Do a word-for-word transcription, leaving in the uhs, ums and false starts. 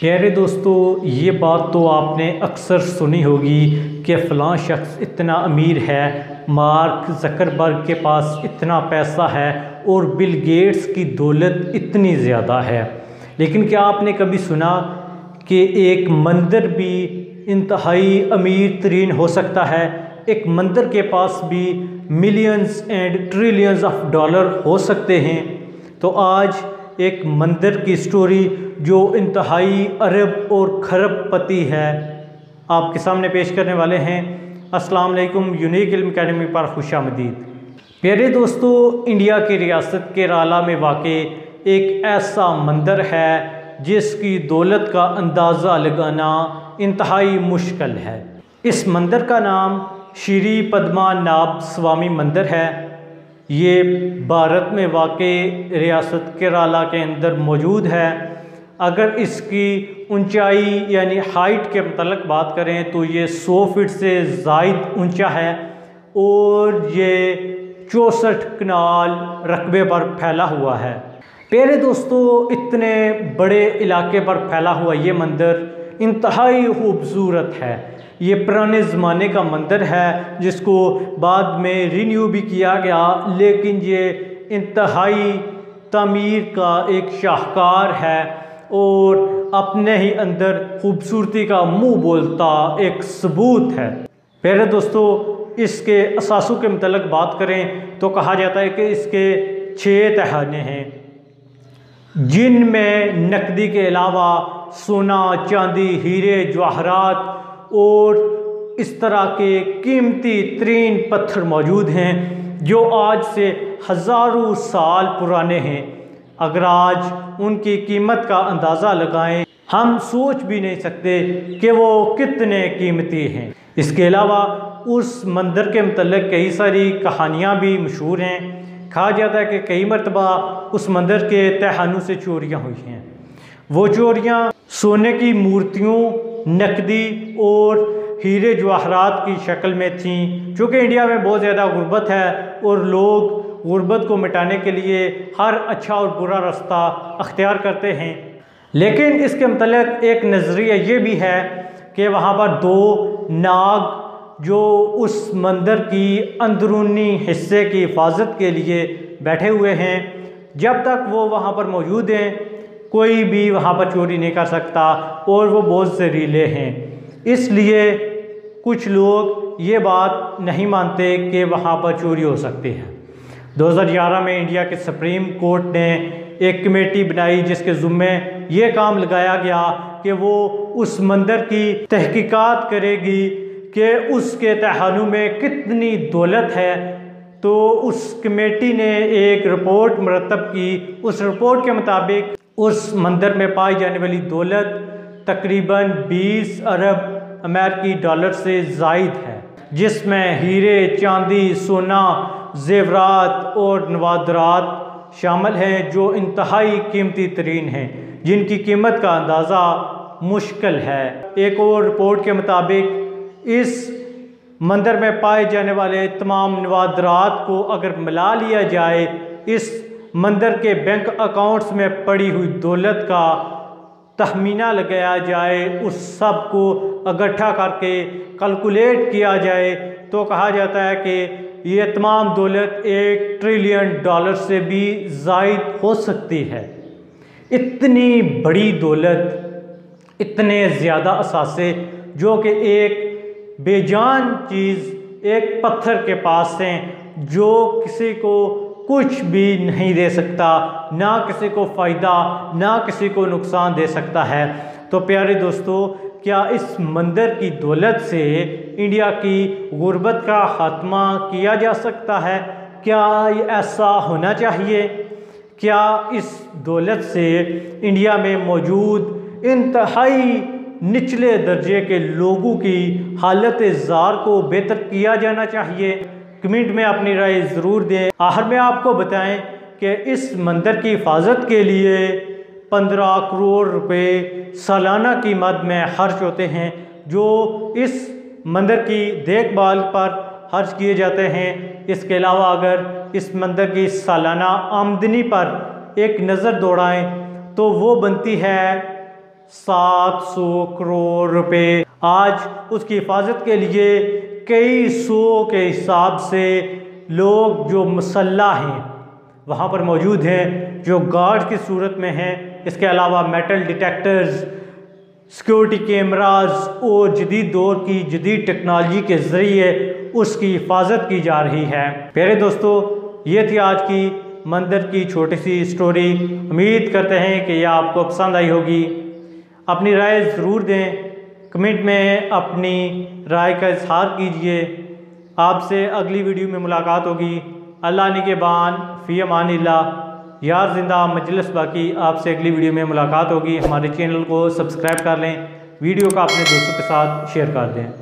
प्यारे दोस्तों, ये बात तो आपने अक्सर सुनी होगी कि फ़लाँ शख्स इतना अमीर है, मार्क ज़करबर्ग के पास इतना पैसा है और बिल गेट्स की दौलत इतनी ज़्यादा है। लेकिन क्या आपने कभी सुना कि एक मंदिर भी इंतहाई अमीर तरीन हो सकता है, एक मंदिर के पास भी millions and trillions of dollar हो सकते हैं? तो आज एक मंदिर की स्टोरी जो इंतहाई अरब और खरबपति है आपके सामने पेश करने वाले हैं। अस्सलाम वालेकुम, यूनिक इल्म अकेडमी पर खुशामदीद। प्यारे दोस्तों, इंडिया की रियासत केरला में वाक़ई एक ऐसा मंदिर है जिसकी दौलत का अंदाज़ा लगाना इंतहाई मुश्किल है। इस मंदिर का नाम श्री पद्मानाभ स्वामी मंदिर है। ये भारत में वाक़ई रियासत केरला के अंदर मौजूद है। अगर इसकी ऊंचाई यानी हाइट के मतलब बात करें तो ये सौ फीट से ज़ायद ऊंचा है और ये चौंसठ कनाल रकबे पर फैला हुआ है। प्यारे दोस्तों, इतने बड़े इलाके पर फैला हुआ ये मंदिर इंतहाई खूबसूरत है। ये पुराने ज़माने का मंदिर है जिसको बाद में रिन्यू भी किया गया, लेकिन ये इंतहाई तमीर का एक शाहकार है और अपने ही अंदर खूबसूरती का मुँह बोलता एक सबूत है। प्यारे दोस्तों, इसके असासों के मतलब बात करें तो कहा जाता है कि इसके छः तहाने हैं जिनमें नकदी के अलावा सोना, चांदी, हीरे, जवाहरात और इस तरह के कीमती तरीन पत्थर मौजूद हैं जो आज से हज़ारों साल पुराने हैं। अगर आज उनकी कीमत का अंदाज़ा लगाएं, हम सोच भी नहीं सकते कि वो कितने कीमती हैं। इसके अलावा उस मंदिर के मतलब कई सारी कहानियाँ भी मशहूर हैं। कहा जाता है कि कई मरतबा उस मंदिर के तहानों से चोरियाँ हुई हैं। वो चोरियाँ सोने की मूर्तियों, नकदी और हीरे जवाहरात की शक्ल में थीं। चूँकि इंडिया में बहुत ज़्यादा गुर्बत है और लोग गुर्बत को मिटाने के लिए हर अच्छा और बुरा रास्ता अख्तियार करते हैं, लेकिन इसके मतलब एक नज़रिया ये भी है कि वहाँ पर दो नाग जो उस मंदिर की अंदरूनी हिस्से की हिफाजत के लिए बैठे हुए हैं, जब तक वो वहाँ पर मौजूद हैं कोई भी वहाँ पर चोरी नहीं कर सकता और वो बहुत जहरीले हैं। इसलिए कुछ लोग ये बात नहीं मानते कि वहाँ पर चोरी हो सकती है। दो हज़ार ग्यारह में इंडिया के सुप्रीम कोर्ट ने एक कमेटी बनाई जिसके ज़िम्मे ये काम लगाया गया कि वो उस मंदिर की तहकीकात करेगी कि उसके तहानों में कितनी दौलत है। तो उस कमेटी ने एक रिपोर्ट मुरतब की। उस रिपोर्ट के मुताबिक उस मंदिर में पाई जाने वाली दौलत तकरीबन बीस अरब अमेरिकी डॉलर से ज़ायद है, जिसमें हीरे, चांदी, सोना, जेवरात और नवादरात शामिल हैं जो इंतहाई कीमती तरीन हैं, जिनकी कीमत का अंदाज़ा मुश्किल है। एक और रिपोर्ट के मुताबिक इस मंदिर में पाए जाने वाले तमाम नवादरात को अगर मिला लिया जाए, इस मंदिर के बैंक अकाउंट्स में पड़ी हुई दौलत का तखमीना लगाया जाए, उस सब को इकट्ठा करके कैलकुलेट किया जाए तो कहा जाता है कि ये तमाम दौलत एक ट्रिलियन डॉलर से भी ज़ायद हो सकती है। इतनी बड़ी दौलत, इतने ज़्यादा असासे जो कि एक बेजान चीज़, एक पत्थर के पास हैं जो किसी को कुछ भी नहीं दे सकता, ना किसी को फ़ायदा ना किसी को नुकसान दे सकता है। तो प्यारे दोस्तों, क्या इस मंदिर की दौलत से इंडिया की गुर्बत का ख़ात्मा किया जा सकता है? क्या ऐसा होना चाहिए? क्या इस दौलत से इंडिया में मौजूद इंतहाई निचले दर्जे के लोगों की हालत जार को बेहतर किया जाना चाहिए? कमेंट में अपनी राय ज़रूर दें। आखिर में आपको बताएं कि इस मंदिर की हिफाजत के लिए पंद्रह करोड़ रुपए सालाना की मद में खर्च होते हैं जो इस मंदिर की देखभाल पर खर्च किए जाते हैं। इसके अलावा अगर इस मंदिर की सालाना आमदनी पर एक नज़र दौड़ाएं तो वो बनती है सात सौ करोड़ रुपए। आज उसकी हिफाजत के लिए कई सौ के हिसाब से लोग जो मसल्ला हैं वहाँ पर मौजूद हैं, जो गार्ड की सूरत में हैं। इसके अलावा मेटल डिटेक्टर्स, सिक्योरिटी कैमराज और जदीद दौर की जदीद टेक्नोलॉजी के ज़रिए उसकी हिफाजत की जा रही है। प्यारे दोस्तों, ये थी आज की मंदिर की छोटी सी स्टोरी। उम्मीद करते हैं कि यह आपको पसंद आई होगी। अपनी राय ज़रूर दें, कमेंट में अपनी राय का इजहार कीजिए। आपसे अगली वीडियो में मुलाकात होगी। अल्लाह निगहबान, फ़ी अमानिल्लाह, यार जिंदा मजलिस बाकी। आपसे अगली वीडियो में मुलाकात होगी। हमारे चैनल को सब्सक्राइब कर लें, वीडियो का अपने दोस्तों के साथ शेयर कर दें।